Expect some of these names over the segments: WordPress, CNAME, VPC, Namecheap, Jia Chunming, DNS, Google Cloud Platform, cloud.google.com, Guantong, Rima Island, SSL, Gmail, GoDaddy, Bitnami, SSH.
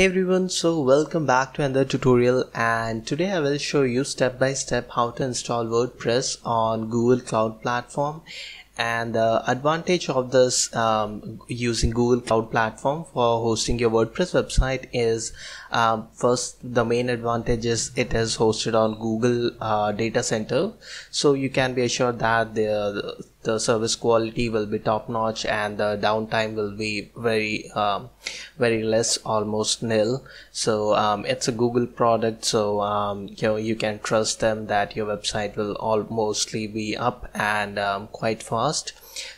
Hey everyone, so welcome back to another tutorial, and today I will show you step by step how to install WordPress on Google Cloud Platform. And the advantage of this using Google Cloud Platform for hosting your WordPress website is first, the main advantage is it is hosted on Google data center, so you can be assured that the service quality will be top notch and the downtime will be very less, almost nil. So it's a Google product, so you can trust them that your website will all mostly be up and quite fast.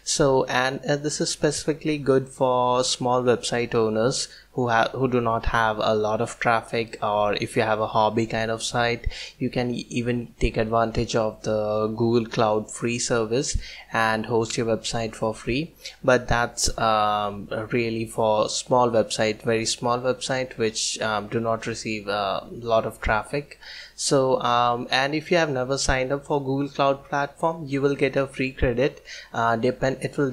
So this is specifically good for small website owners who do not have a lot of traffic, or if you have a hobby kind of site, you can even take advantage of the Google Cloud free service and host your website for free. But that's really for small website, very small website, which do not receive a lot of traffic. So and if you have never signed up for Google Cloud Platform, you will get a free credit. It will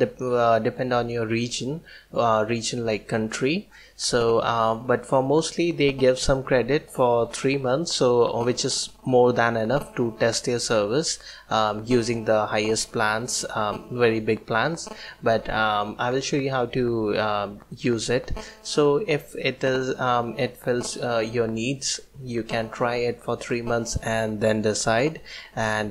depend on your region, like country. So but for mostly they give some credit for 3 months, so which is more than enough to test your service using the highest plans, very big plans. But I will show you how to use it. So if it is it fills your needs, you can try it for 3 months and then decide, and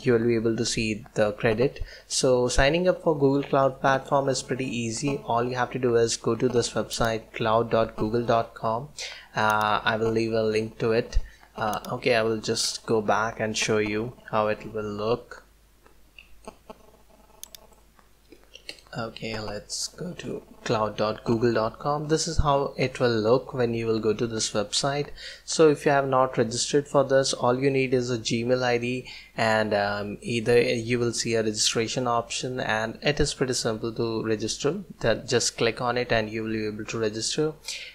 you will be able to see the credit. So signing up for Google Cloud Platform is pretty easy. All you have to do is go to this website, cloud.google.com. I will leave a link to it. Okay, I will just go back and show you how it will look. Okay, let's go to cloud.google.com. This is how it will look when you will go to this website. So if you have not registered for this, all you need is a Gmail ID, and either you will see a registration option, and it is pretty simple to register. Just click on it and you will be able to register.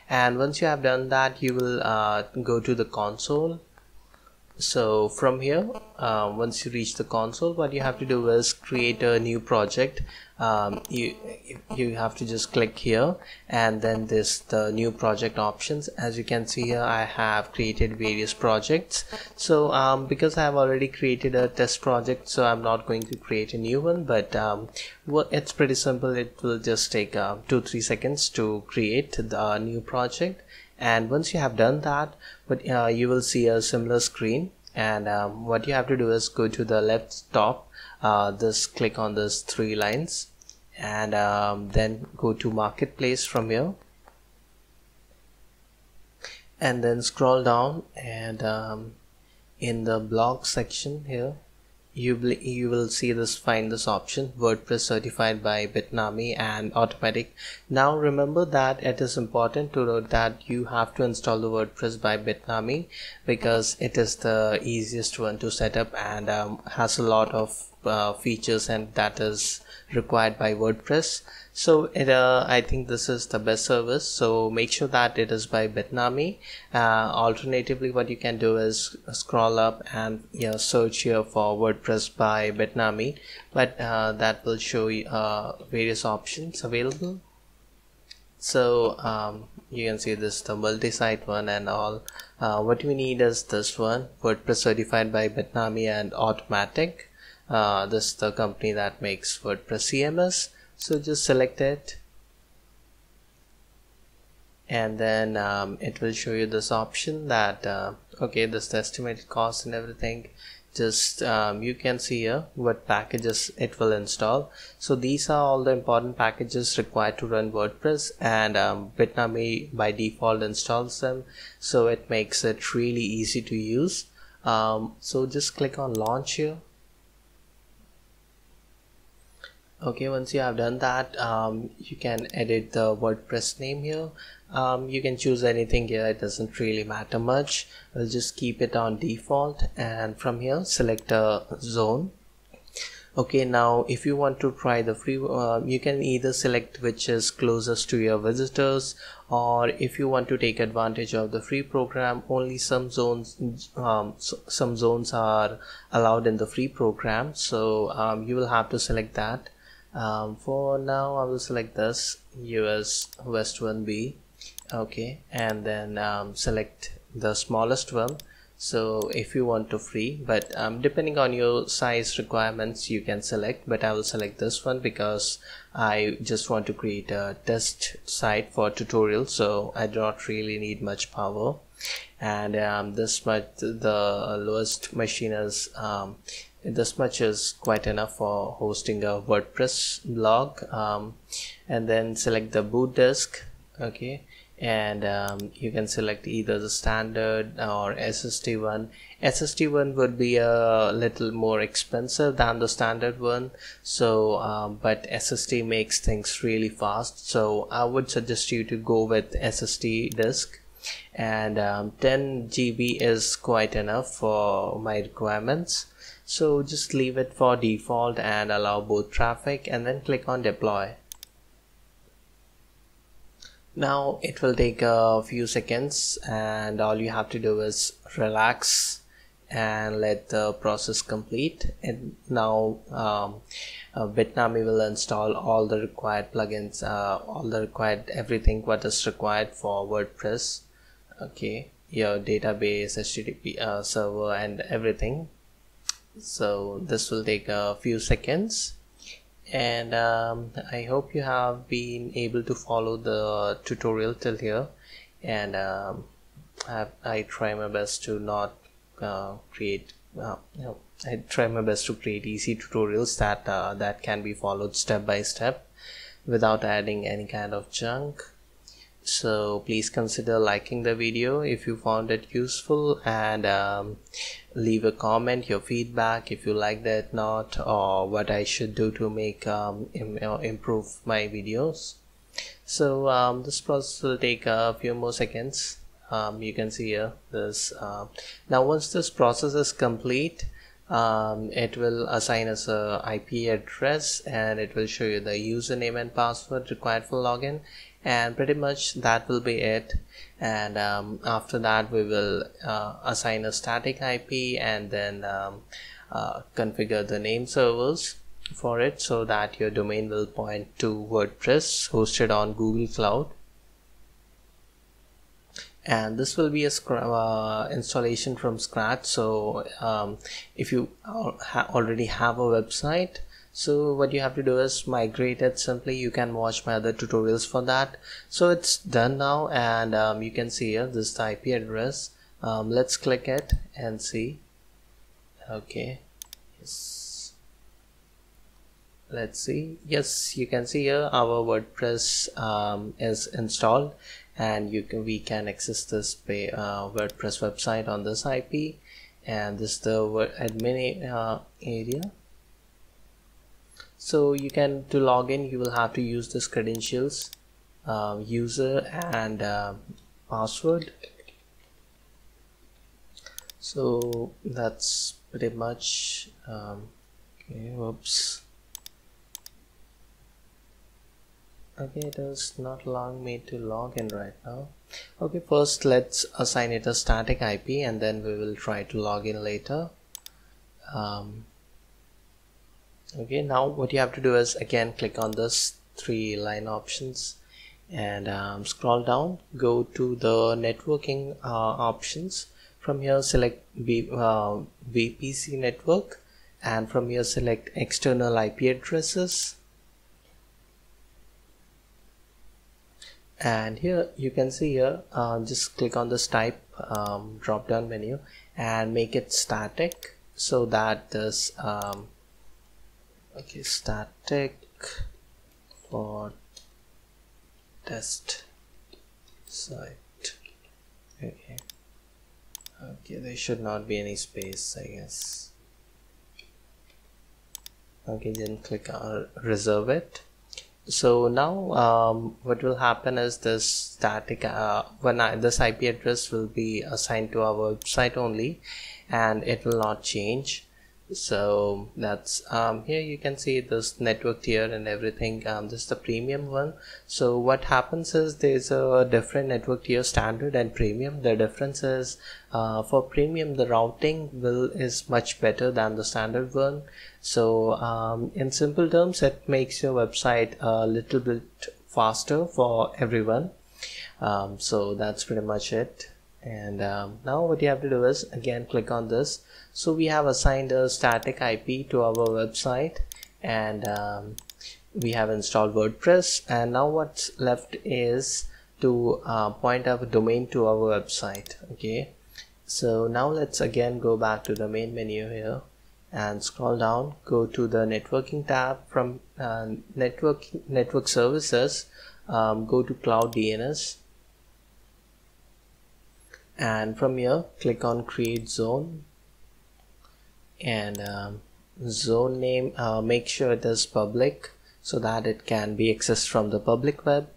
And once you have done that, you will go to the console. So from here, once you reach the console, what you have to do is create a new project. You have to just click here, and then the new project options. As you can see here, I have created various projects. So because I have already created a test project, so I'm not going to create a new one, but it's pretty simple. It will just take 2-3 seconds to create the new project. And once you have done that, you will see a similar screen, and what you have to do is go to the left top, just click on these 3 lines, and then go to marketplace from here, and then scroll down, and in the blog section here you will see this, find this option, WordPress certified by Bitnami and automatic. Now remember that it is important to note that you have to install the WordPress by Bitnami, because it is the easiest one to set up and has a lot of features and that is required by WordPress. So I think this is the best service, so make sure that it is by Bitnami. Alternatively, what you can do is scroll up and search here for WordPress by Bitnami, but that will show you various options available. So you can see this, the multi-site one and all. What we need is this one, WordPress certified by Bitnami and automatic. This is the company that makes WordPress CMS. So just select it, and then it will show you this option that okay, this is the estimated cost and everything. Just you can see here what packages it will install. So these are all the important packages required to run WordPress, and Bitnami by default installs them, so it makes it really easy to use. So just click on launch here. Okay, once you have done that, you can edit the WordPress name here. You can choose anything here, it doesn't really matter much. We'll just keep it on default, and from here select a zone. Okay, now if you want to try the free, you can either select which is closest to your visitors, or if you want to take advantage of the free program, only some zones are allowed in the free program, so you will have to select that. For now I will select this US West 1B. okay, and then select the smallest one. So if you want to free, but depending on your size requirements you can select, but I will select this one because I just want to create a test site for tutorial, so I do not really need much power. And this much, the lowest machine is this much is quite enough for hosting a WordPress blog. And then select the boot disk, okay, and you can select either the standard or SSD one. SSD one would be a little more expensive than the standard one, so but SSD makes things really fast, so I would suggest you to go with SSD disk. And 10 GB is quite enough for my requirements, so just leave it for default and allow both traffic, and then click on deploy. Now it will take a few seconds, and all you have to do is relax and let the process complete. And now Bitnami will install all the required plugins, all the required everything what is required for WordPress. Okay, your database, HTTP server and everything. So this will take a few seconds, and I hope you have been able to follow the tutorial till here, and I try my best to not create I try my best to create easy tutorials that can be followed step by step without adding any kind of junk. So please consider liking the video if you found it useful, and leave a comment, your feedback, if you liked it not, or what I should do to make improve my videos. So this process will take a few more seconds. You can see here this now once this process is complete, it will assign us a IP address, and it will show you the username and password required for login, and pretty much that will be it. And after that we will assign a static IP, and then configure the name servers for it so that your domain will point to WordPress hosted on Google Cloud. And this will be a installation from scratch, so if you already have a website, so what you have to do is migrate it simply. You can watch my other tutorials for that. So it's done now, and you can see here this IP address. Let's click it and see. Okay, yes, let's see. Yes, you can see here our WordPress is installed, and you can we can access this WordPress website on this IP, and this is the admin area. So you can, to log in, you will have to use this credentials, user and password. So that's pretty much okay, oops, okay, it does not allow me to log in right now. Okay, first let's assign it a static IP, and then we will try to log in later. Okay, now what you have to do is again click on this three line options, and scroll down, go to the networking options. From here select VPC network, and from here select external IP addresses. And here you can see here just click on this type drop down menu and make it static, so that this okay, static for test site. Okay, okay, there should not be any space, I guess. Okay, then click on reserve it. So now what will happen is this static this IP address will be assigned to our website only, and it will not change. So that's here you can see this network tier and everything. This is the premium one. So what happens is there's a different network tier, standard and premium. The difference is for premium the routing is much better than the standard one. So in simple terms, it makes your website a little bit faster for everyone. So that's pretty much it. And now what you have to do is again click on this. So we have assigned a static IP to our website, and we have installed WordPress, and now what's left is to point our domain to our website. Okay, so now let's again go back to the main menu here and scroll down, go to the networking tab. From network services, go to cloud DNS, and from here click on create zone, and zone name, make sure it is public so that it can be accessed from the public web.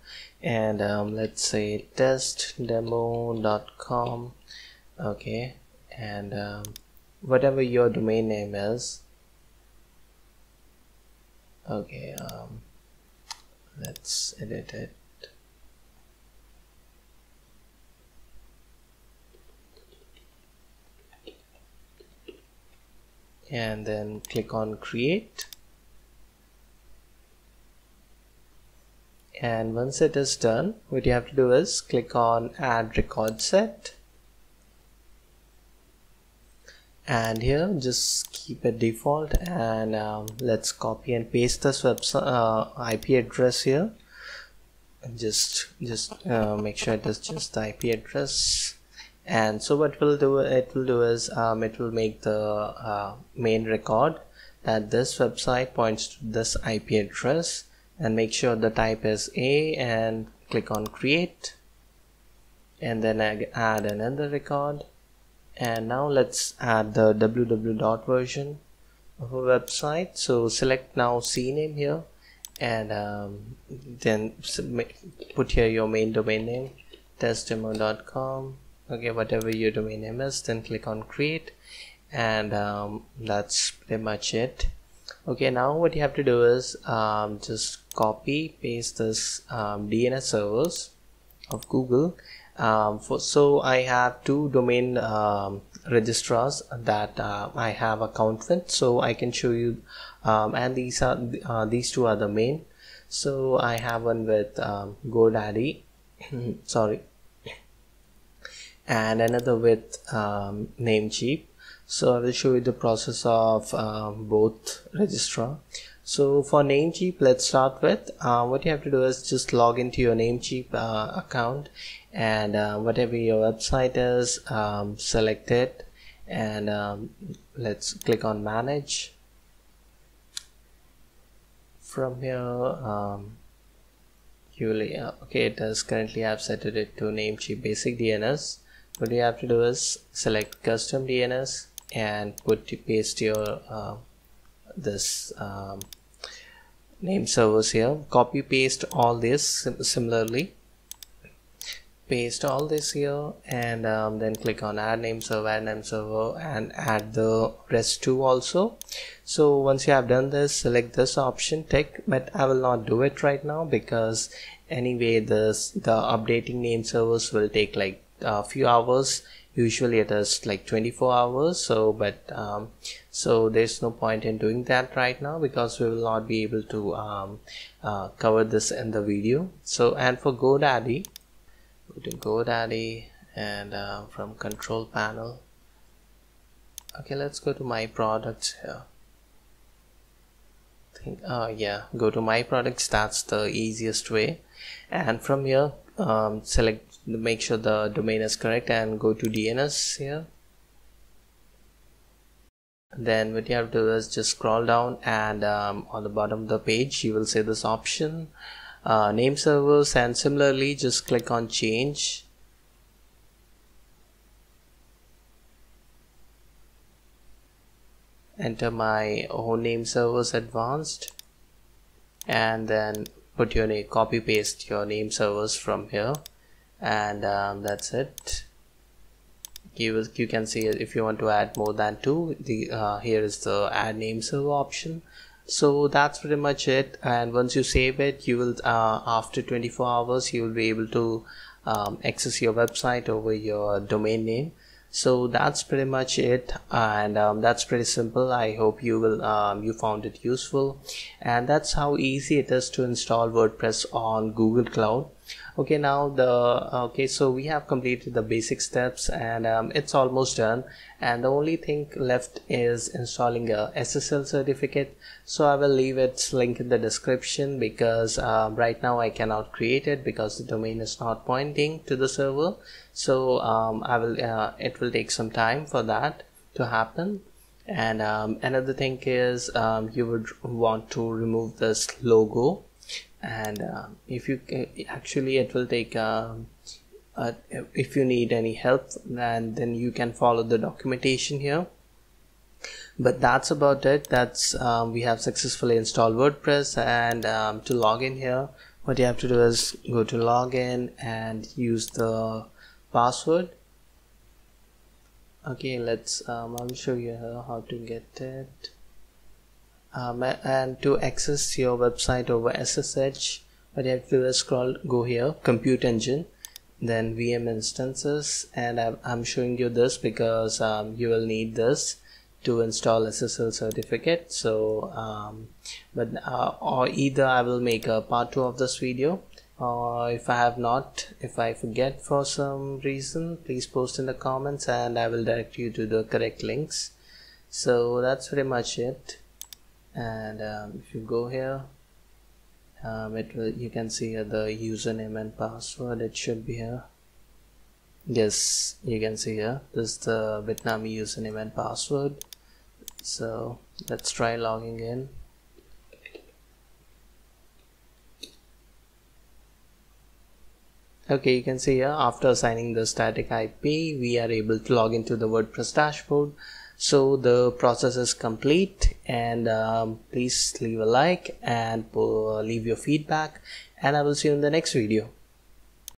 And let's say testdemo.com. okay, and whatever your domain name is. Okay, let's edit it. And then click on create, and once it is done, what you have to do is click on add record set, and here just keep it default. And let's copy and paste this website IP address here, and just make sure it is just the IP address. And so what it will do is it will make the main record that this website points to this IP address, and make sure the type is A, and click on create, and then add another record. And now let's add the www version of a website. So select now CNAME here, and then put here your main domain name, testdemo.com. okay, whatever your domain name is, then click on create, and that's pretty much it. Okay, now what you have to do is just copy paste this DNS servers of Google. So I have two domain registrars that I have account with, so I can show you, and these two are the main. So I have one with GoDaddy sorry, and another with Namecheap. So I will show you the process of both registrar. So for Namecheap, let's start with what you have to do is just log into your Namecheap account, and whatever your website is, select it, and let's click on manage. From here okay, it is currently I've set it to Namecheap basic DNS. What you have to do is select custom DNS and paste your this name servers here. Copy paste all this, similarly paste all this here, and then click on add name server, and add the rest too also. So once you have done this, select this option tick, but I will not do it right now because anyway the updating name servers will take like a few hours. Usually it is like 24 hours, so but so there's no point in doing that right now because we will not be able to cover this in the video. So and for GoDaddy, go to GoDaddy, and from control panel, okay, let's go to my products here. Go to my products, that's the easiest way. And from here select, make sure the domain is correct, and go to DNS here. Then what you have to do is just scroll down, and on the bottom of the page you will see this option, name servers, and similarly just click on change. Enter my own name servers advanced, and then put your name, copy paste your name servers from here, and that's it. You can see if you want to add more than two, the here is the add name server option. So that's pretty much it. And once you save it, you will after 24 hours you will be able to access your website over your domain name. So that's pretty much it, and that's pretty simple. I hope you will you found it useful, and that's how easy it is to install WordPress on Google Cloud. Okay, now the so we have completed the basic steps, and it's almost done, and the only thing left is installing a SSL certificate. So I will leave its link in the description, because right now I cannot create it because the domain is not pointing to the server. So it will take some time for that to happen. And another thing is you would want to remove this logo, and if you actually it will take if you need any help, then you can follow the documentation here. But that's about it. That's we have successfully installed WordPress, and to log in here, what you have to do is go to login and use the password. Okay, let's I'll show you how to get it. And to access your website over SSH, what you have to do is go here, Compute Engine, then VM instances, and I'm showing you this because you will need this to install SSL certificate. So or either I will make a part 2 of this video, or if I forget for some reason, please post in the comments and I will direct you to the correct links. So that's pretty much it. And if you go here, you can see here the username and password. It should be here. Yes, you can see here, this is the Bitnami username and password. So let's try logging in. Okay, you can see here, after assigning the static IP, we are able to log into the WordPress dashboard. So the process is complete, and please leave a like and leave your feedback, and I will see you in the next video.